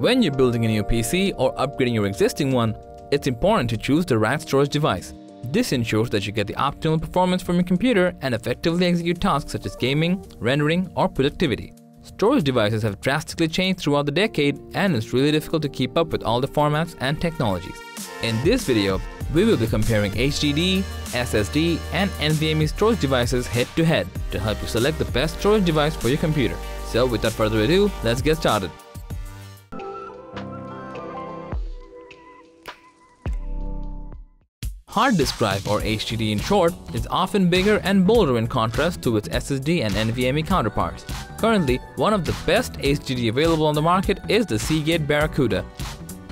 When you're building a new PC or upgrading your existing one, it's important to choose the right storage device. This ensures that you get the optimal performance from your computer and effectively execute tasks such as gaming, rendering, or productivity. Storage devices have drastically changed throughout the decade, and it's really difficult to keep up with all the formats and technologies. In this video, we will be comparing HDD, SSD, and NVMe storage devices head-to-head to help you select the best storage device for your computer. So without further ado, let's get started. Hard disk drive, or HDD in short, is often bigger and bolder in contrast to its SSD and NVMe counterparts. Currently, one of the best HDD available on the market is the Seagate Barracuda.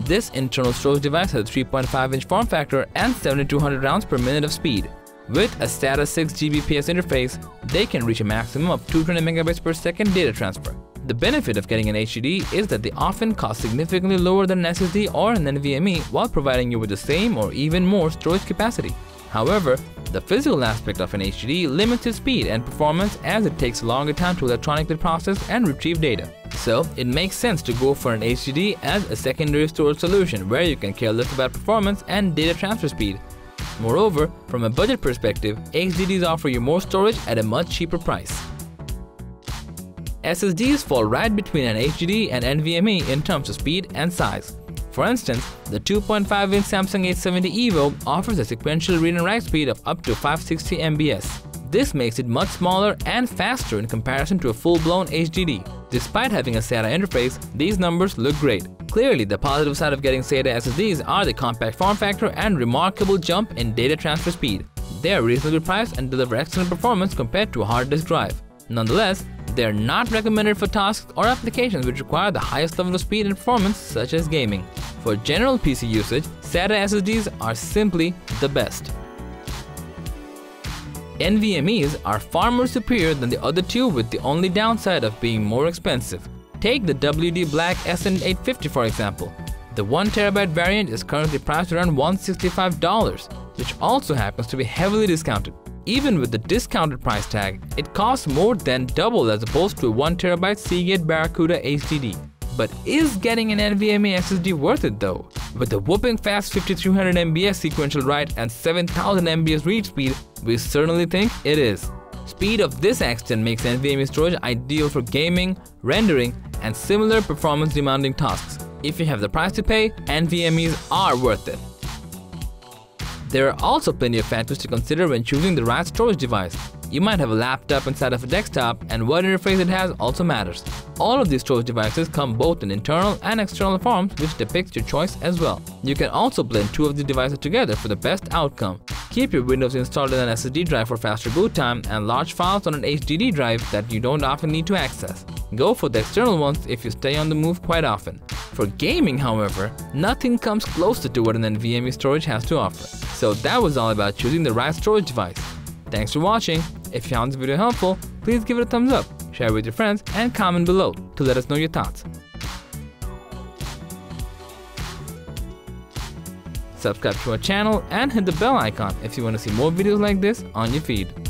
This internal storage device has a 3.5-inch form factor and 7200 rounds per minute of speed. With a SATA 6 Gbps interface, they can reach a maximum of 220 MB per second data transfer. The benefit of getting an HDD is that they often cost significantly lower than an SSD or an NVMe while providing you with the same or even more storage capacity. However, the physical aspect of an HDD limits its speed and performance as it takes a longer time to electronically process and retrieve data. So, it makes sense to go for an HDD as a secondary storage solution where you can care less about performance and data transfer speed. Moreover, from a budget perspective, HDDs offer you more storage at a much cheaper price. SSDs fall right between an HDD and NVMe in terms of speed and size. For instance, the 2.5-inch Samsung 870 EVO offers a sequential read and write speed of up to 560 MBS. This makes it much smaller and faster in comparison to a full-blown HDD. Despite having a SATA interface, these numbers look great. Clearly, the positive side of getting SATA SSDs are the compact form factor and remarkable jump in data transfer speed. They are reasonably priced and deliver excellent performance compared to a hard disk drive. Nonetheless, they are not recommended for tasks or applications which require the highest level of speed and performance, such as gaming. For general PC usage, SATA SSDs are simply the best. NVMe's are far more superior than the other two, with the only downside of being more expensive. Take the WD Black SN850 for example. The 1TB variant is currently priced around $165, which also happens to be heavily discounted. Even with the discounted price tag, it costs more than double as opposed to a 1TB Seagate Barracuda HDD. But is getting an NVMe SSD worth it though? With a whooping fast 5300 MBS sequential write and 7000 MBS read speed, we certainly think it is. Speed of this extent makes NVMe storage ideal for gaming, rendering, and similar performance demanding tasks. If you have the price to pay, NVMe's are worth it. There are also plenty of factors to consider when choosing the right storage device. You might have a laptop inside of a desktop, and what interface it has also matters. All of these storage devices come both in internal and external forms, which depicts your choice as well. You can also blend two of the devices together for the best outcome. Keep your Windows installed in an SSD drive for faster boot time and large files on an HDD drive that you don't often need to access. Go for the external ones if you stay on the move quite often. For gaming, however, nothing comes closer to what an NVMe storage has to offer. So that was all about choosing the right storage device. Thanks for watching. If you found this video helpful, please give it a thumbs up, share it with your friends, and comment below to let us know your thoughts. Subscribe to our channel and hit the bell icon if you want to see more videos like this on your feed.